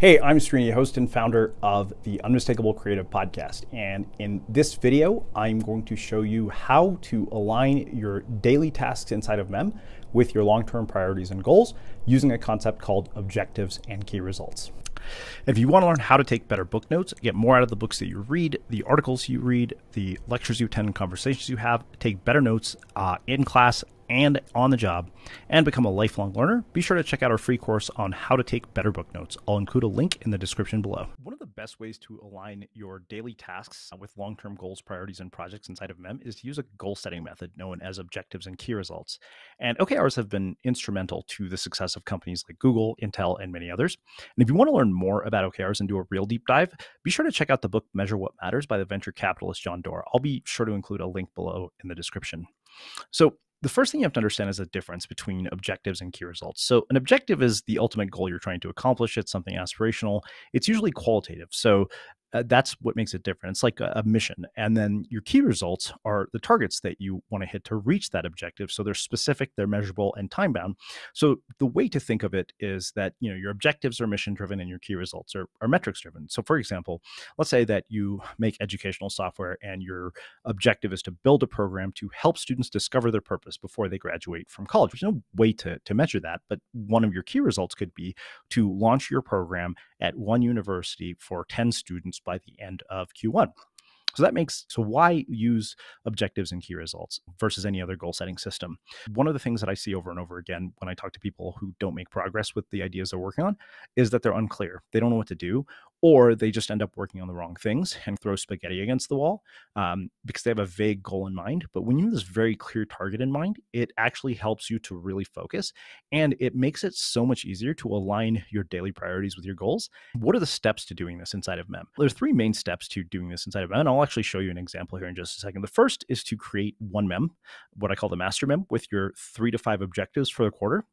Hey, I'm Sreeni, host and founder of the Unmistakable Creative Podcast. And in this video, I'm going to show you how to align your daily tasks inside of MEM with your long-term priorities and goals using a concept called objectives and key results. If you want to learn how to take better book notes, get more out of the books that you read, the articles you read, the lectures you attend, and conversations you have, take better notes in class and on the job, and become a lifelong learner, be sure to check out our free course on how to take better book notes. I'll include a link in the description below. One of the best ways to align your daily tasks with long-term goals, priorities, and projects inside of MEM is to use a goal-setting method known as objectives and key results. And OKRs have been instrumental to the success of companies like Google, Intel, and many others. And if you want to learn more about OKRs and do a real deep dive, be sure to check out the book Measure What Matters by the venture capitalist John Doerr. I'll be sure to include a link below in the description. So the first thing you have to understand is the difference between objectives and key results. So an objective is the ultimate goal you're trying to accomplish. It's something aspirational. It's usually qualitative. So that's what makes it different. It's like a mission. And then your key results are the targets that you want to hit to reach that objective. So they're specific, they're measurable, and time bound. So the way to think of it is that, you know, your objectives are mission driven and your key results are metrics driven. So for example, let's say that you make educational software and your objective is to build a program to help students discover their purpose before they graduate from college. There's no way to measure that, but one of your key results could be to launch your program at one university for 10 students by the end of Q1. So why use objectives and key results versus any other goal setting system? One of the things that I see over and over again when I talk to people who don't make progress with the ideas they're working on is that they're unclear. They don't know what to do, or they just end up working on the wrong things and throw spaghetti against the wall because they have a vague goal in mind. But when you have this very clear target in mind, it actually helps you to really focus, and it makes it so much easier to align your daily priorities with your goals. What are the steps to doing this inside of MEM? There's three main steps to doing this inside of MEM, and I'll actually show you an example here in just a second. The first is to create one MEM, what I call the master MEM, with your 3 to 5 objectives for the quarter.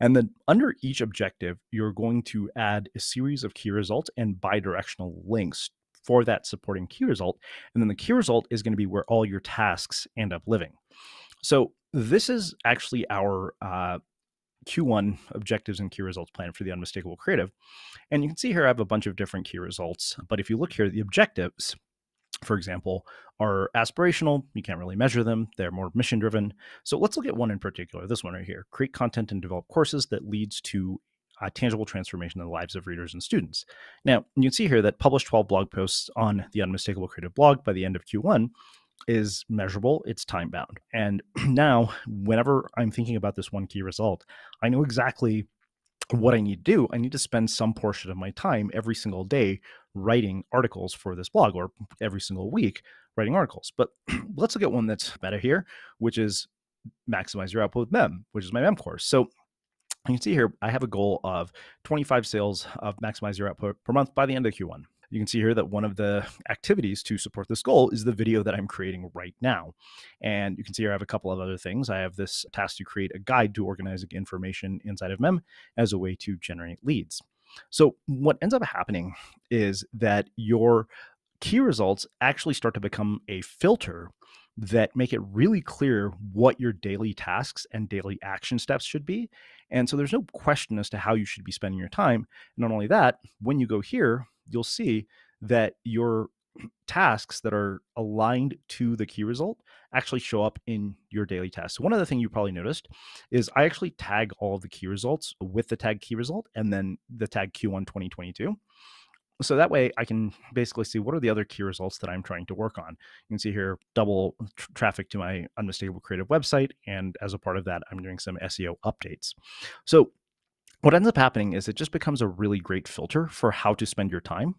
And then under each objective, you're going to add a series of key results and bidirectional links for that supporting key result. And then the key result is going to be where all your tasks end up living. So this is actually our Q1 objectives and key results plan for the Unmistakable Creative. And you can see here I have a bunch of different key results. But if you look here, the objectives, for example, are aspirational. You can't really measure them. They're more mission driven. So let's look at one in particular, this one right here. Create content and develop courses that leads to tangible transformation in the lives of readers and students. Now, you can see here that publish 12 blog posts on the Unmistakable Creative Blog by the end of Q1 is measurable, it's time bound. And now whenever I'm thinking about this one key result, I know exactly what I need to do. I need to spend some portion of my time every single day writing articles for this blog, or every single week writing articles. But let's look at one that's better here, which is Maximize Your Output with MEM, which is my MEM course. So you can see here, I have a goal of 25 sales of Maximize Your Output per month by the end of Q1. You can see here that one of the activities to support this goal is the video that I'm creating right now. And you can see here I have a couple of other things. I have this task to create a guide to organizing information inside of MEM as a way to generate leads. So what ends up happening is that your key results actually start to become a filter that make it really clear what your daily tasks and daily action steps should be. And so there's no question as to how you should be spending your time. Not only that, when you go here, you'll see that your tasks that are aligned to the key result actually show up in your daily tasks. So one other thing you probably noticed is I actually tag all of the key results with the tag key result and then the tag Q1 2022. So that way I can basically see what are the other key results that I'm trying to work on. You can see here, double traffic to my Unmistakable Creative website. And as a part of that, I'm doing some SEO updates. So what ends up happening is it just becomes a really great filter for how to spend your time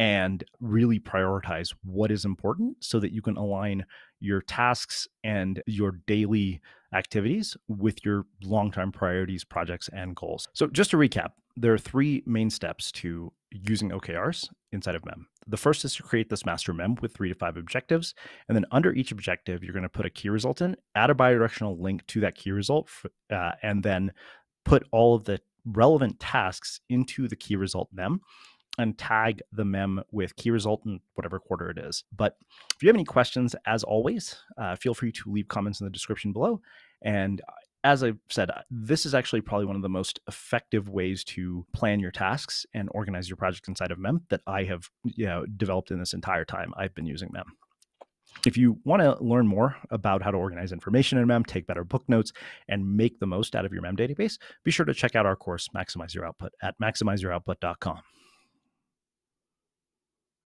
and really prioritize what is important so that you can align your tasks and your daily activities with your long-term priorities, projects, and goals. So just to recap, there are three main steps to using OKRs inside of MEM. The first is to create this master MEM with 3 to 5 objectives. And then under each objective, you're going to put a key result in, add a bidirectional link to that key result, and then put all of the relevant tasks into the key result MEM, and tag the MEM with key result in whatever quarter it is. But if you have any questions, as always, feel free to leave comments in the description below. And as I've said, this is actually probably one of the most effective ways to plan your tasks and organize your projects inside of MEM that I have developed in this entire time I've been using MEM. If you want to learn more about how to organize information in MEM, take better book notes, and make the most out of your MEM database, be sure to check out our course, Maximize Your Output, at maximizeyouroutput.com.